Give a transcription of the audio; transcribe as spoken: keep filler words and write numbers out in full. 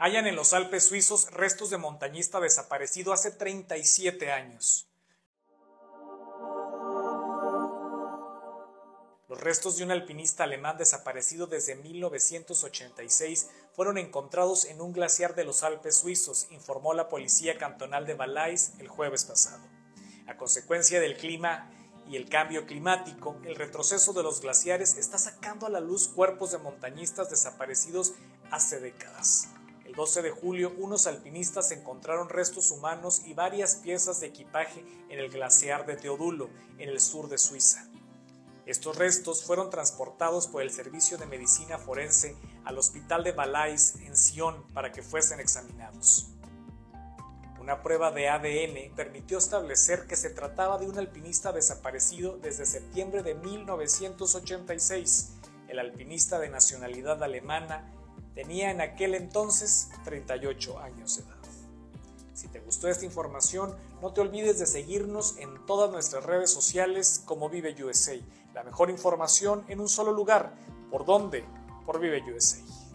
Hallan en los Alpes suizos restos de montañista desaparecido hace treinta y siete años. Los restos de un alpinista alemán desaparecido desde mil novecientos ochenta y seis fueron encontrados en un glaciar de los Alpes suizos, informó la Policía Cantonal de Valais el jueves pasado. A consecuencia del clima y el cambio climático, el retroceso de los glaciares está sacando a la luz cuerpos de montañistas desaparecidos hace décadas. El doce de julio, unos alpinistas encontraron restos humanos y varias piezas de equipaje en el glaciar de Teodulo, en el sur de Suiza. Estos restos fueron transportados por el Servicio de Medicina Forense al Hospital de Valais en Sion para que fuesen examinados. Una prueba de A D N permitió establecer que se trataba de un alpinista desaparecido desde septiembre de mil novecientos ochenta y seis. El alpinista de nacionalidad alemana tenía en aquel entonces treinta y ocho años de edad. Si te gustó esta información, no te olvides de seguirnos en todas nuestras redes sociales como Vive U S A. La mejor información en un solo lugar. ¿Por dónde? Por Vive U S A.